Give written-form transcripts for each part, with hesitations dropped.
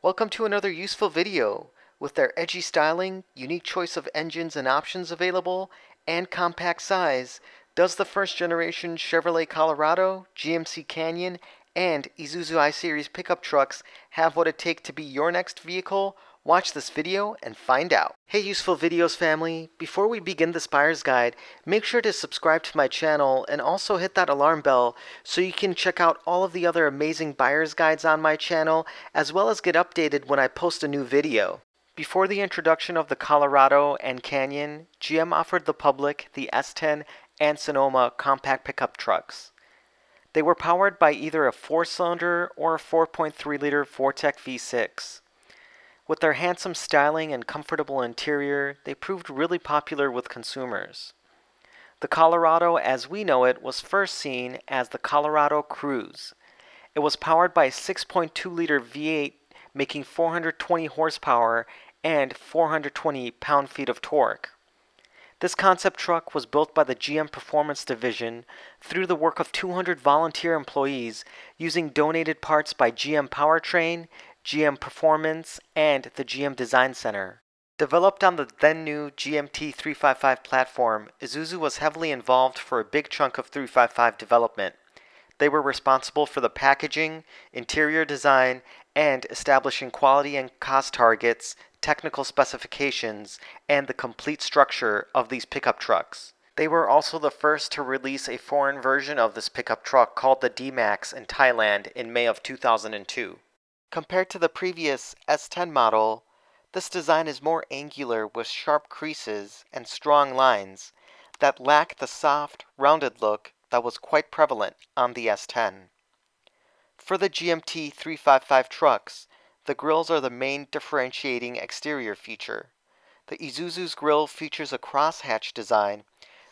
Welcome to another useful video. With their edgy styling, unique choice of engines and options available, and compact size, does the first generation Chevrolet Colorado, GMC Canyon, and Isuzu i-Series pickup trucks have what it takes to be your next vehicle? Watch this video and find out. Hey Useful Videos family, before we begin this buyer's guide, make sure to subscribe to my channel and also hit that alarm bell so you can check out all of the other amazing buyer's guides on my channel, as well as get updated when I post a new video. Before the introduction of the Colorado and Canyon, GM offered the public the S10 and Sonoma compact pickup trucks. They were powered by either a 4-cylinder or a 4.3-liter Vortec V6. With their handsome styling and comfortable interior, they proved really popular with consumers. The Colorado as we know it was first seen as the Colorado Cruise. It was powered by a 6.2-liter V8 making 420 horsepower and 420 pound-feet of torque. This concept truck was built by the GM Performance Division through the work of 200 volunteer employees using donated parts by GM Powertrain, GM Performance, and the GM Design Center. Developed on the then new GMT355 platform, Isuzu was heavily involved for a big chunk of 355 development. They were responsible for the packaging, interior design, and establishing quality and cost targets, technical specifications, and the complete structure of these pickup trucks. They were also the first to release a foreign version of this pickup truck called the D-MAX in Thailand in May of 2002. Compared to the previous S10 model, this design is more angular with sharp creases and strong lines that lack the soft, rounded look that was quite prevalent on the S10. For the GMT 355 trucks, the grills are the main differentiating exterior feature. The Isuzu's grille features a crosshatch design,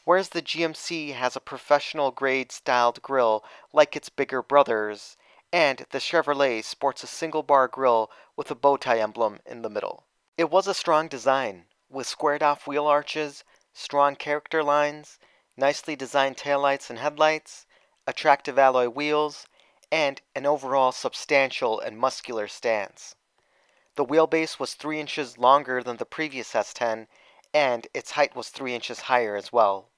whereas the GMC has a professional-grade styled grille like its bigger brothers, and the Chevrolet sports a single-bar grille with a Bowtie emblem in the middle. It was a strong design, with squared-off wheel arches, strong character lines, nicely designed taillights and headlights, attractive alloy wheels, and an overall substantial and muscular stance. The wheelbase was 3 inches longer than the previous S10, and its height was 3 inches higher as well.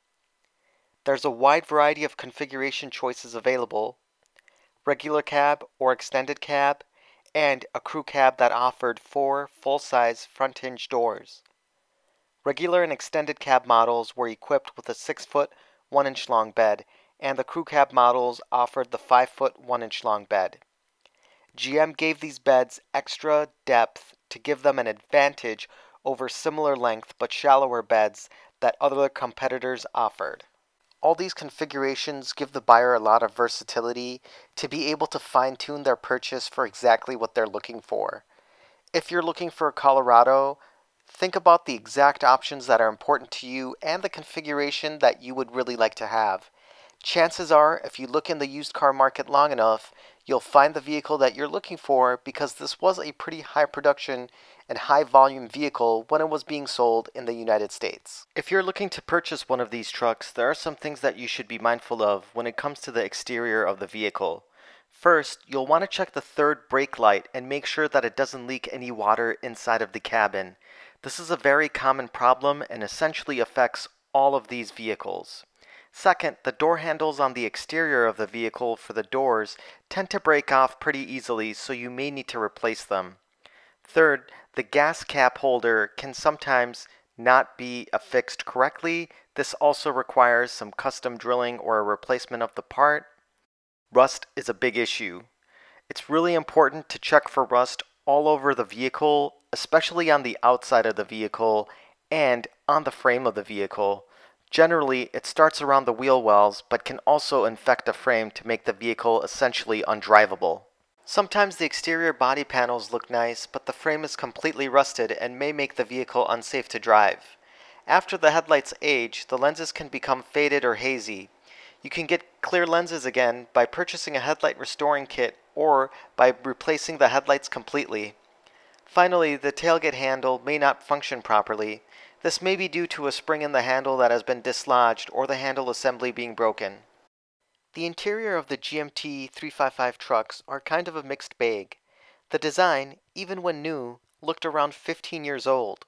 There's a wide variety of configuration choices available: regular cab or extended cab, and a crew cab that offered 4 full-size front hinge doors. Regular and extended cab models were equipped with a 6-foot, 1-inch long bed, and the crew cab models offered the 5-foot, 1-inch long bed. GM gave these beds extra depth to give them an advantage over similar length but shallower beds that other competitors offered. All these configurations give the buyer a lot of versatility to be able to fine-tune their purchase for exactly what they're looking for. If you're looking for a Colorado, think about the exact options that are important to you and the configuration that you would really like to have. Chances are, if you look in the used car market long enough, you'll find the vehicle that you're looking for, because this was a pretty high production and high volume vehicle when it was being sold in the United States. If you're looking to purchase one of these trucks, there are some things that you should be mindful of when it comes to the exterior of the vehicle. First, you'll want to check the third brake light and make sure that it doesn't leak any water inside of the cabin. This is a very common problem and essentially affects all of these vehicles. Second, the door handles on the exterior of the vehicle for the doors tend to break off pretty easily, so you may need to replace them. Third, the gas cap holder can sometimes not be affixed correctly. This also requires some custom drilling or a replacement of the part. Rust is a big issue. It's really important to check for rust all over the vehicle, especially on the outside of the vehicle and on the frame of the vehicle. Generally, it starts around the wheel wells, but can also infect the frame to make the vehicle essentially undrivable. Sometimes the exterior body panels look nice, but the frame is completely rusted and may make the vehicle unsafe to drive. After the headlights age, the lenses can become faded or hazy. You can get clear lenses again by purchasing a headlight restoring kit or by replacing the headlights completely. Finally, the tailgate handle may not function properly. This may be due to a spring in the handle that has been dislodged or the handle assembly being broken. The interior of the GMT 355 trucks are kind of a mixed bag. The design, even when new, looked around 15 years old.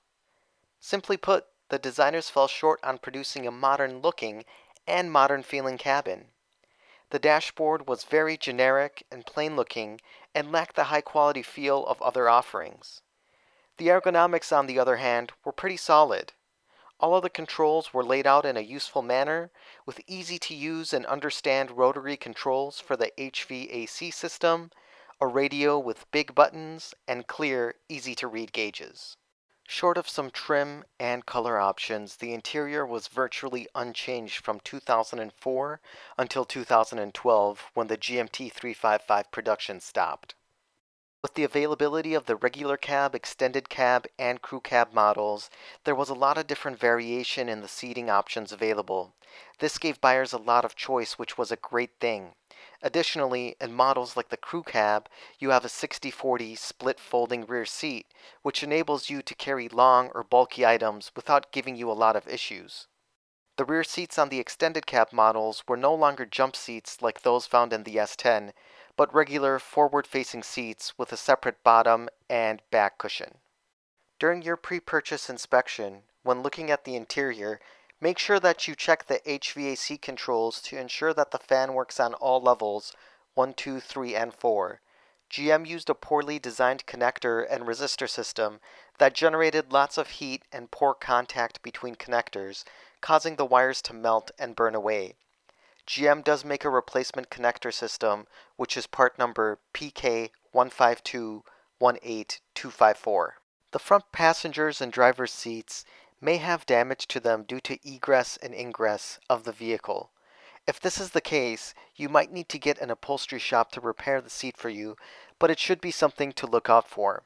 Simply put, the designers fell short on producing a modern-looking and modern-feeling cabin. The dashboard was very generic and plain-looking and lacked the high-quality feel of other offerings. The ergonomics, on the other hand, were pretty solid. All of the controls were laid out in a useful manner, with easy-to-use and understand rotary controls for the HVAC system, a radio with big buttons, and clear, easy-to-read gauges. Short of some trim and color options, the interior was virtually unchanged from 2004 until 2012, when the GMT355 production stopped. With the availability of the regular cab, extended cab, and crew cab models, there was a lot of different variation in the seating options available. This gave buyers a lot of choice, which was a great thing. Additionally, in models like the crew cab, you have a 60-40 split folding rear seat, which enables you to carry long or bulky items without giving you a lot of issues. The rear seats on the extended cab models were no longer jump seats like those found in the S10, but regular forward-facing seats with a separate bottom and back cushion. During your pre-purchase inspection, when looking at the interior, make sure that you check the HVAC controls to ensure that the fan works on all levels 1, 2, 3, and 4. GM used a poorly designed connector and resistor system that generated lots of heat and poor contact between connectors, causing the wires to melt and burn away. GM does make a replacement connector system, which is part number PK15218254. The front passengers and driver's seats may have damage to them due to egress and ingress of the vehicle. If this is the case, you might need to get an upholstery shop to repair the seat for you, but it should be something to look out for.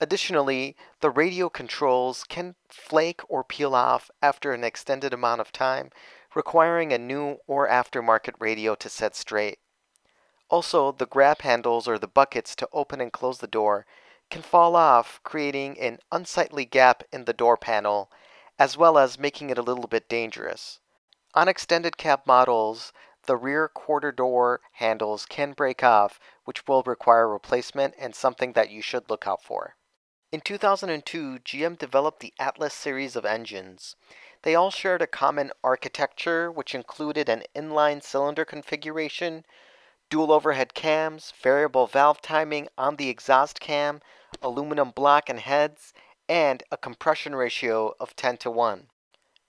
Additionally, the radio controls can flake or peel off after an extended amount of time, requiring a new or aftermarket radio to set straight. Also, the grab handles or the buckets to open and close the door can fall off, creating an unsightly gap in the door panel, as well as making it a little bit dangerous. On extended cab models, the rear quarter door handles can break off, which will require replacement and something that you should look out for. In 2002, GM developed the Atlas series of engines. They all shared a common architecture, which included an inline cylinder configuration, dual overhead cams, variable valve timing on the exhaust cam, aluminum block and heads, and a compression ratio of 10:1.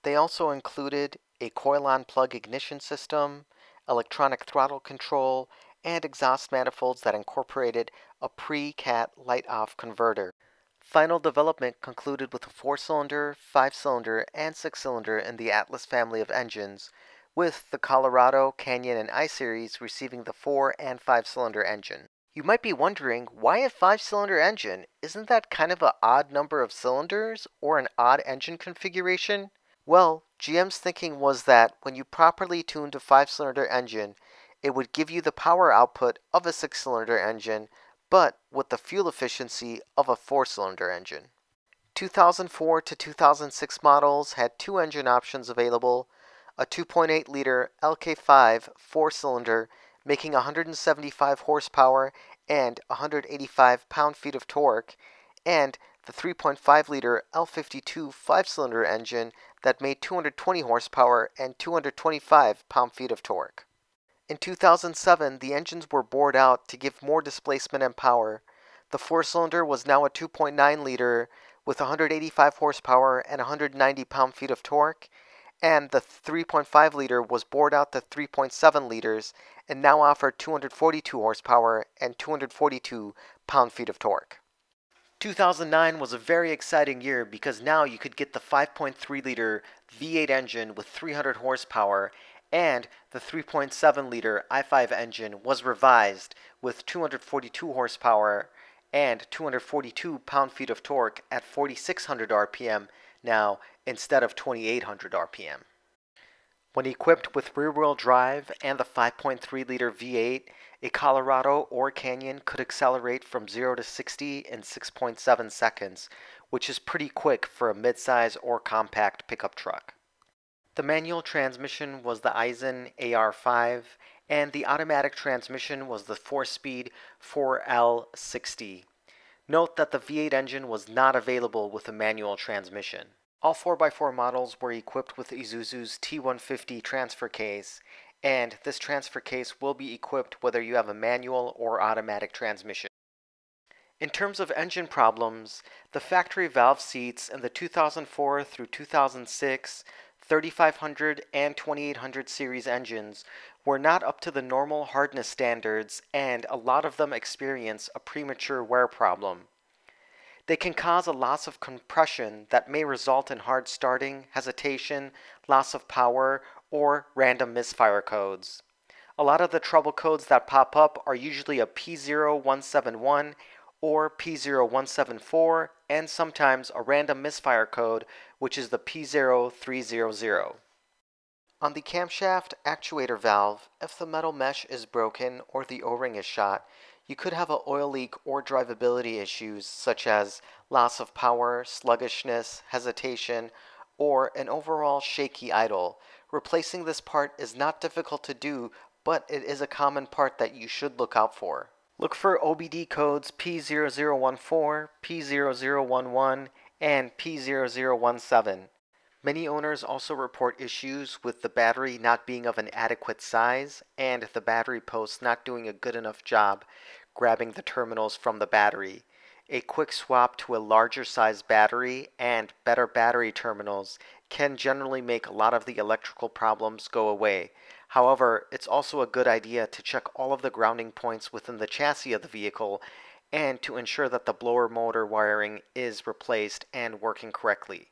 They also included a coil-on plug ignition system, electronic throttle control, and exhaust manifolds that incorporated a pre-cat light-off converter. Final development concluded with a 4-cylinder, 5-cylinder, and 6-cylinder in the Atlas family of engines, with the Colorado, Canyon, and I-Series receiving the 4- and 5-cylinder engine. You might be wondering, why a 5-cylinder engine? Isn't that kind of an odd number of cylinders or an odd engine configuration? Well, GM's thinking was that when you properly tuned a 5-cylinder engine, it would give you the power output of a 6-cylinder engine, but with the fuel efficiency of a 4-cylinder engine. 2004 to 2006 models had two engine options available, a 2.8-liter LK5 4-cylinder making 175 horsepower and 185 pound-feet of torque, and the 3.5-liter L52 5-cylinder engine that made 220 horsepower and 225 pound-feet of torque. In 2007, the engines were bored out to give more displacement and power. The 4-cylinder was now a 2.9-liter with 185 horsepower and 190 pound-feet of torque, and the 3.5-liter was bored out to 3.7 liters and now offered 242 horsepower and 242 pound-feet of torque. 2009 was a very exciting year because now you could get the 5.3-liter V8 engine with 300 horsepower, and the 3.7-liter i5 engine was revised with 242 horsepower and 242 pound-feet of torque at 4,600 RPM now instead of 2,800 RPM. When equipped with rear-wheel drive and the 5.3-liter V8, a Colorado or Canyon could accelerate from 0 to 60 in 6.7 seconds, which is pretty quick for a midsize or compact pickup truck. The manual transmission was the Aisin AR5 and the automatic transmission was the 4-speed 4L60. Note that the V8 engine was not available with a manual transmission. All 4x4 models were equipped with Isuzu's T150 transfer case, and this transfer case will be equipped whether you have a manual or automatic transmission. In terms of engine problems, the factory valve seats in the 2004 through 2006, 3500 and 2800 series engines were not up to the normal hardness standards, and a lot of them experience a premature wear problem. They can cause a loss of compression that may result in hard starting, hesitation, loss of power, or random misfire codes. A lot of the trouble codes that pop up are usually a P0171 or P0174, and sometimes a random misfire code, which is the P0300. On the camshaft actuator valve, if the metal mesh is broken or the O-ring is shot, you could have an oil leak or drivability issues such as loss of power, sluggishness, hesitation, or an overall shaky idle. Replacing this part is not difficult to do, but it is a common part that you should look out for. Look for OBD codes P0014, P0011, and P0017. Many owners also report issues with the battery not being of an adequate size and the battery posts not doing a good enough job grabbing the terminals from the battery. A quick swap to a larger size battery and better battery terminals can generally make a lot of the electrical problems go away. However, it's also a good idea to check all of the grounding points within the chassis of the vehicle and to ensure that the blower motor wiring is replaced and working correctly.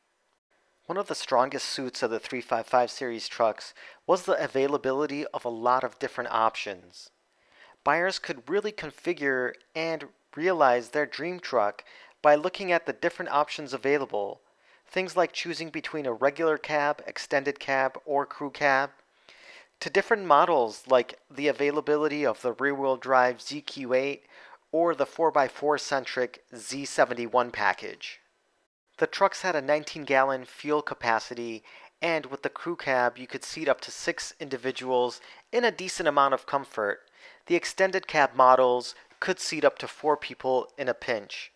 One of the strongest suits of the 355 series trucks was the availability of a lot of different options. Buyers could really configure and realize their dream truck by looking at the different options available. Things like choosing between a regular cab, extended cab, or crew cab, to different models like the availability of the rear-wheel drive ZQ8 or the 4x4-centric Z71 package. The trucks had a 19-gallon fuel capacity, and with the crew cab you could seat up to 6 individuals in a decent amount of comfort. The extended cab models could seat up to 4 people in a pinch.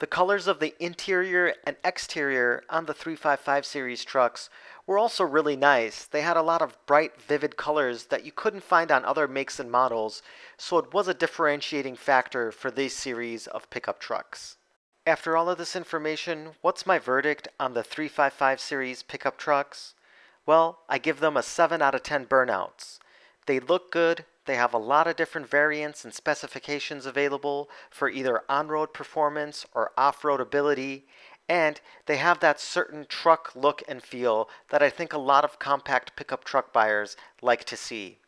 The colors of the interior and exterior on the 355 series trucks were also really nice. They had a lot of bright, vivid colors that you couldn't find on other makes and models, so it was a differentiating factor for this series of pickup trucks. After all of this information, what's my verdict on the 355 series pickup trucks? Well, I give them a 7 out of 10 burnouts. They look good. They have a lot of different variants and specifications available for either on-road performance or off-road ability, and they have that certain truck look and feel that I think a lot of compact pickup truck buyers like to see.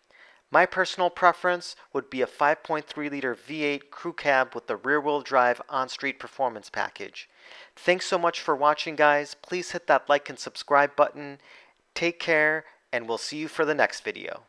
My personal preference would be a 5.3-liter V8 crew cab with the rear-wheel drive on-street performance package. Thanks so much for watching, guys. Please hit that like and subscribe button. Take care, and we'll see you for the next video.